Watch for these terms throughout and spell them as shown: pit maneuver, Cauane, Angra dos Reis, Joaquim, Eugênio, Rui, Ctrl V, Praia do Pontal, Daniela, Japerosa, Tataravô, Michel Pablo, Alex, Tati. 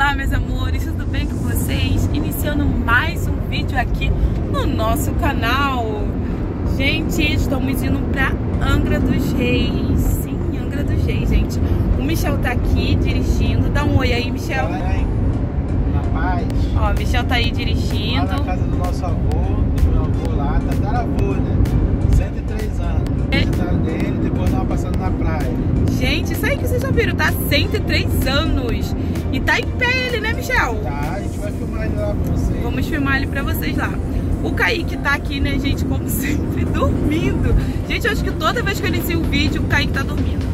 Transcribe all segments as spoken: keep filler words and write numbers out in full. Olá meus amores, tudo bem com vocês? Iniciando mais um vídeo aqui no nosso canal. Gente, estamos indo pra Angra dos Reis. Sim, Angra dos Reis, gente. O Michel tá aqui dirigindo. Dá um oi aí, Michel. Olá, hein? Na paz. Ó, o Michel tá aí dirigindo. Lá na casa do nosso avô, do meu avô lá, Tataravô, né? cento e três anos. Visitando dele, depois nós passando na praia. Gente, isso aí que vocês já viram, tá? cento e três anos. E tá em pé ele, né, Michel? Tá, a gente vai filmar ele lá pra vocês. Vamos filmar ele pra vocês lá. O Kaique tá aqui, né, gente, como sempre, dormindo. Gente, eu acho que toda vez que eu inicio o vídeo, o Kaique tá dormindo.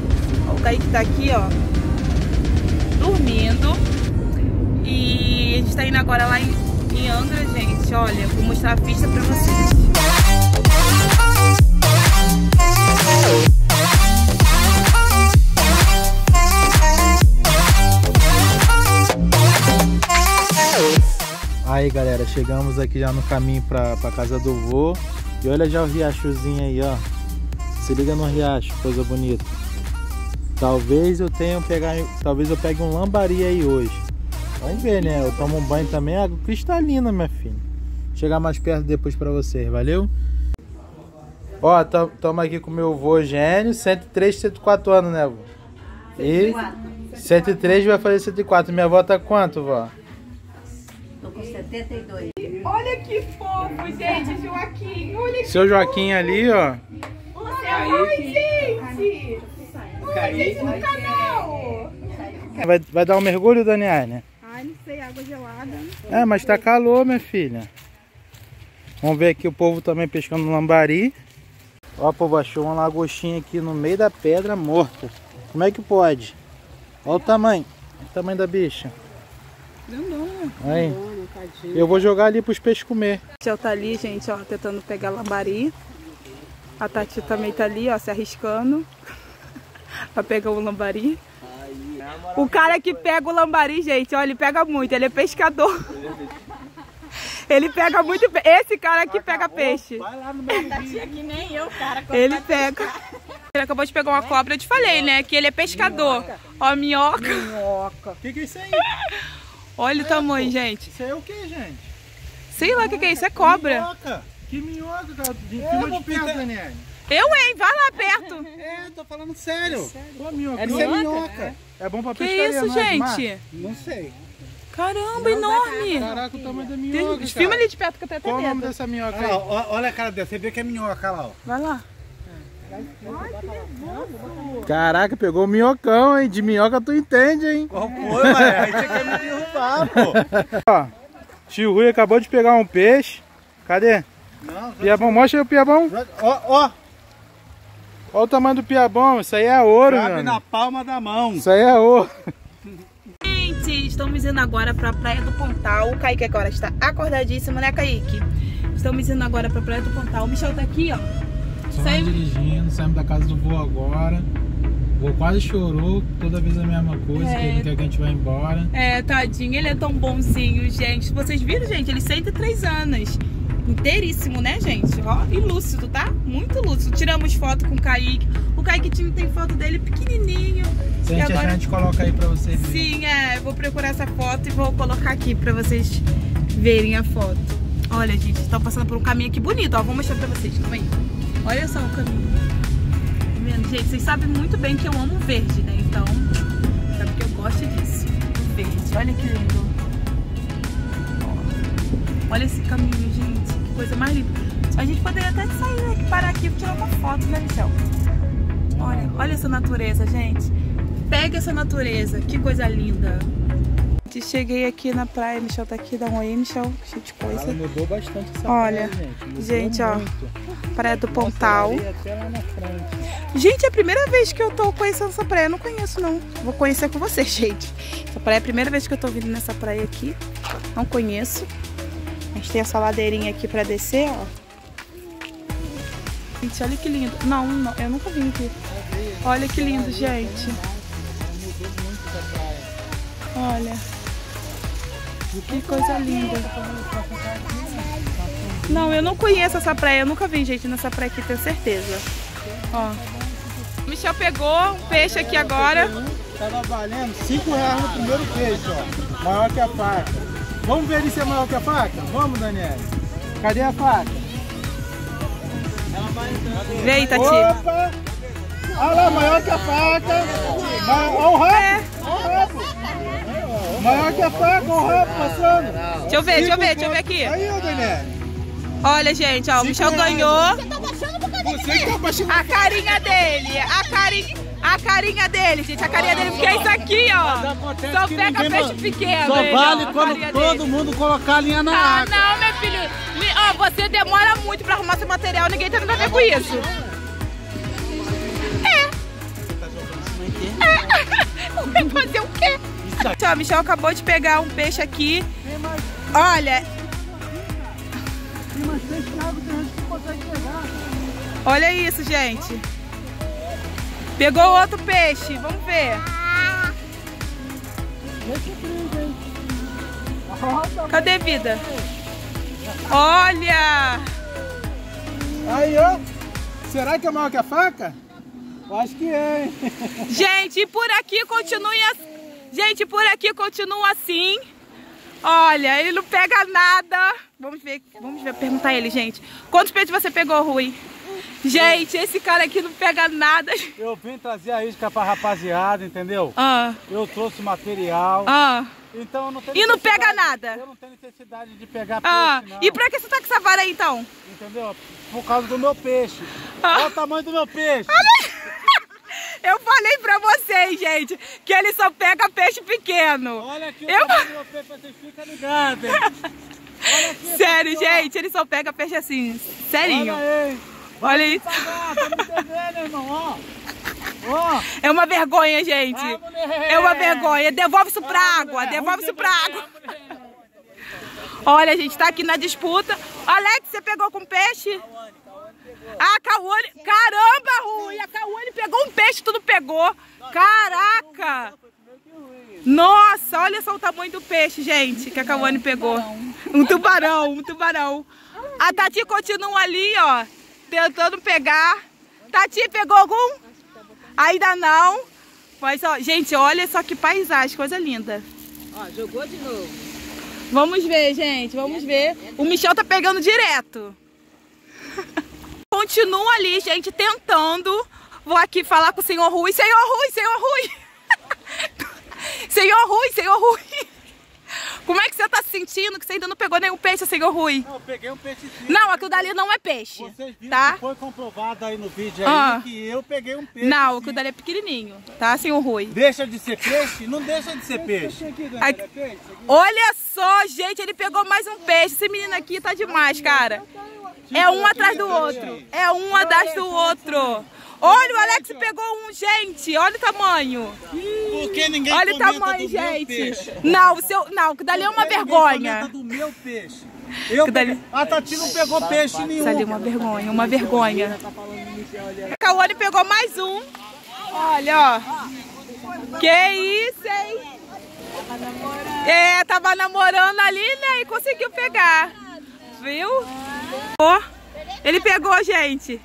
Ó, o Kaique tá aqui, ó, dormindo. E a gente tá indo agora lá em, em Angra, gente. Olha, vou mostrar a vista pra vocês. Aí galera, chegamos aqui já no caminho pra, pra casa do vô. E olha já o riachozinho aí, ó. Se liga no riacho, coisa bonita. Talvez eu tenha pegar, talvez eu pegue um lambari aí hoje. Vamos ver, né? Eu tomo um banho também, água cristalina, minha filha. Chegar mais perto depois pra vocês, valeu? Ó, estamos aqui com o meu vô Eugênio, cento e três, cento e quatro anos, né, vô? E cento e três vai fazer cento e quatro. Minha avó tá quanto, vó? Tô com setenta e dois. Olha que fofo, gente, Joaquim. Olha que seu Joaquim fofo. Ali, ó. Olha, oi, gente. Oi, gente no canal. Vai, vai dar um mergulho, Daniela, né? Ai, não sei, água gelada. É, mas tá calor, minha filha. Vamos ver aqui o povo também pescando lambari. Ó, povo, achou uma lagostinha aqui no meio da pedra morta. Como é que pode? Olha o tamanho. Olha o tamanho da bicha. Aí. Eu vou jogar ali pros peixes comer. O Michel tá ali, gente, ó, tentando pegar lambari. A Tati também tá ali, ó, se arriscando pra pegar o lambari. O cara que pega o lambari, gente, ó, ele pega muito, ele é pescador. Ele pega muito peixe. Esse cara aqui pega peixe. Vai lá no meu Tati que nem eu, cara. Ele pega. Ele acabou de pegar uma cobra, eu te falei, né, que ele é pescador. Ó, minhoca. Minhoca. O que que é isso aí? Olha o tamanho, gente. Isso aí é o que, gente? Sei lá o que, que é isso, é cobra. Minhoca. Que minhoca, cara. Eu vou perto, Daniela. Eu, hein? Vai lá perto. É, tô falando sério. É sério. Pô, minhoca. É minhoca. É, minhoca. Né? É bom pra pescaria. Que isso, gente? Não sei. Caramba, enorme. Caraca, o tamanho da minhoca, cara. Filma ali de perto que eu até tenho medo. Qual o nome dessa minhoca aí? Olha a cara dela, você vê que é minhoca lá, ó. Vai lá. Caraca, pegou o minhocão, hein? De minhoca tu entende, hein? Qual foi, mané? Aí você quer me derrubar, pô. Ó, tio Rui acabou de pegar um peixe. Cadê? Não, piabão, mostra aí o piabão. Ó, ó. Olha o tamanho do piabão, isso aí é ouro, mano. Cabe na palma da mão. Isso aí é ouro. Gente, estamos indo agora pra Praia do Pontal. O Kaique agora está acordadíssimo, né, Kaique? Estamos indo agora pra Praia do Pontal. O Michel tá aqui, ó. Saímos dirigindo, saímos da casa do vô agora. O vô quase chorou, toda vez a mesma coisa, é... que a gente vai embora. É, tadinho, ele é tão bonzinho, gente. Vocês viram, gente? Ele cento e três anos. Inteiríssimo, né, gente? Ó, e lúcido, tá? Muito lúcido. Tiramos foto com o Kaique. O Kaique tem foto dele pequenininho. Se a gente agora... achar, a gente coloca aí pra vocês verem. Sim, é. Eu vou procurar essa foto e vou colocar aqui pra vocês verem a foto. Olha, gente, estão passando por um caminho aqui bonito, ó. Vou mostrar pra vocês, calma aí. Olha só o caminho. Tá vendo, gente? Vocês sabem muito bem que eu amo verde, né? Então, sabe que eu gosto disso. Verde. Olha que lindo. Ó. Olha esse caminho, gente. Que coisa mais linda. A gente poderia até sair, né? Parar aqui e tirar uma foto, né, Michel? Olha, olha essa natureza, gente. Pega essa natureza. Que coisa linda. Cheguei aqui na praia, Michel tá aqui, dá um oi, Michel, cheio de coisa. Ela mudou bastante essa Olha, praia, gente. Gente, ó, Praia do Pontal. Gente, é a primeira vez que eu tô conhecendo essa praia, eu não conheço não. Vou conhecer com vocês, gente. Essa praia é a primeira vez que eu tô vindo nessa praia aqui, não conheço. A gente tem essa ladeirinha aqui pra descer, ó. Gente, olha que lindo. Não, não, eu nunca vim aqui. Olha que lindo, gente. Olha. Que coisa linda. Não, eu não conheço essa praia. Eu nunca vi, gente, nessa praia aqui, tenho certeza. Ó. Michel pegou um peixe aqui agora. Tava valendo cinco reais no primeiro peixe, ó. Maior que a faca. Vamos ver se é maior que a faca? Vamos, Daniela. Cadê a faca? Ela vai entrar. Vê aí, Tati. Opa! Olha lá, maior que a faca. Olha o rabo. Olha o rabo. Maior que a faca, o rabo passando. Deixa eu ver, deixa eu ver, deixa eu ver aqui. Aí, ó, Daniela. Olha, gente, ó, o Michel ganhou. Você tá baixando por causa dele. A carinha dele. A carinha... A carinha dele, gente, a carinha dele, porque é isso aqui, ó. Só pega peixe manda. pequeno. Só vale hein, ó, quando todo dele. mundo colocar a linha na ah, água. Não, meu filho. Ó, você demora muito pra arrumar seu material, ninguém tá tendo a ver com isso. É. É. Vai fazer o quê? Então, o Michel acabou de pegar um peixe aqui. Olha. Tem mais peixe na água, tem gente que consegue pegar. Olha isso, gente. Pegou outro peixe, vamos ver. Cadê vida? Olha! Aí, ó. Será que é maior que a faca? Acho que é, hein? Gente, por aqui continue assim. Gente, por aqui continua assim. Olha, ele não pega nada. Vamos ver, vamos ver, perguntar a ele, gente. Quantos peixes você pegou, Rui? Gente, esse cara aqui não pega nada. Eu vim trazer a isca pra rapaziada, entendeu? Ah. Eu trouxe material. Ah. Então eu não tenho. E não pega nada. Eu não tenho necessidade de pegar ah. peixe, não. E pra que você tá com essa vara aí, então? Entendeu? Por causa do meu peixe. Ah. Olha o tamanho do meu peixe. Eu falei pra vocês, gente, que ele só pega peixe pequeno. Olha aqui o eu... tamanho do meu peixe, vocês ficam ligados. Olha aqui. Sério, gente, ele só pega peixe assim, serinho. Olha aí. Olha isso. É uma vergonha, gente. É uma vergonha. Devolve isso pra água. Devolve isso pra água. Olha, a gente tá aqui na disputa. Alex, você pegou com peixe? Ah, Cauane. Caramba, Rui. A Cauane pegou um peixe, tudo pegou. Caraca. Nossa, olha só o tamanho do peixe, gente, que a Cauane pegou. Um tubarão, um tubarão. A Tati continua ali, ó. Tentando pegar. Tati, pegou algum? Ainda não. Mas, ó, gente, olha só que paisagem, coisa linda. Ó, jogou de novo. Vamos ver, gente, vamos ver. O Michel tá pegando direto. Continua ali, gente, tentando. Vou aqui falar com o senhor Rui. Senhor Rui, senhor Rui. Senhor Rui, senhor Rui. Como é que você tá se sentindo que você ainda não pegou nenhum peixe, senhor Rui? Não, eu peguei um peixe sim. Não, aquilo dali não é peixe. Vocês viram tá? que foi comprovado aí no vídeo aí ah. que eu peguei um peixe. Não, aquilo dali é pequenininho, tá, senhor Rui? Deixa de ser peixe? Não deixa de ser peixe. Aqui, Daniela, aqui. É peixe aqui. Olha só, gente, ele pegou mais um peixe. Esse menino aqui tá demais, cara. É um atrás do outro. É um atrás do outro. Olha, o Alex pegou um, gente. Olha o tamanho. Porque ninguém Olha o tamanho, do gente. Meu não, o seu, não, que dali é uma vergonha. Do meu peixe. Eu dali... A Tati não pegou peixe nenhum. Dali é uma vergonha, uma vergonha. A Cauane pegou mais um. Olha, ó. Que isso, hein? É, tava namorando ali, né? E conseguiu pegar. Viu? Ele pegou, gente.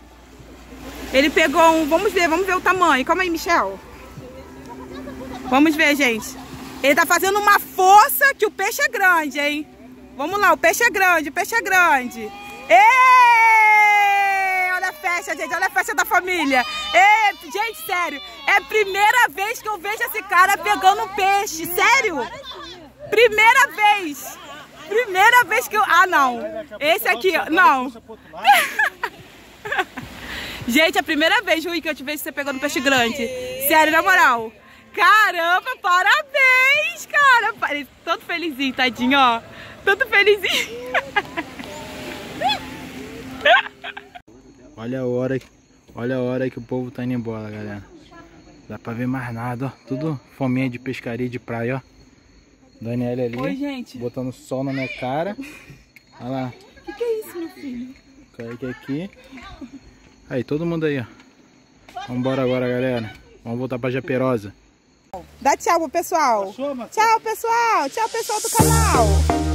Ele pegou um... Vamos ver, vamos ver o tamanho. Calma aí, Michel. Vamos ver, gente. Ele tá fazendo uma força que o peixe é grande, hein? Vamos lá, o peixe é grande, o peixe é grande. Ei! Olha a festa, gente. Olha a festa da família. Ei, gente, sério. É a primeira vez que eu vejo esse cara pegando um peixe. Sério? Primeira vez. Primeira vez que eu... Ah, não. Esse aqui... Não. Gente, é a primeira vez, Rui, que eu te vejo você pegando peixe grande. Sério, na moral. Caramba, parabéns, cara. Todo felizinho, tadinho, ó. Todo felizinho. Olha a hora, olha a hora que o povo tá indo embora, galera. Dá pra ver mais nada, ó. Tudo fominha de pescaria, de praia, ó. Daniela ali, Oi, gente. botando sol na minha cara. Olha lá. O que, que é isso, meu filho? Cai aqui. Aí, todo mundo aí, ó. Vamos embora agora, galera. Vamos voltar pra Japerosa. Dá tchau pro pessoal. Tchau, pessoal. Tchau, pessoal do canal.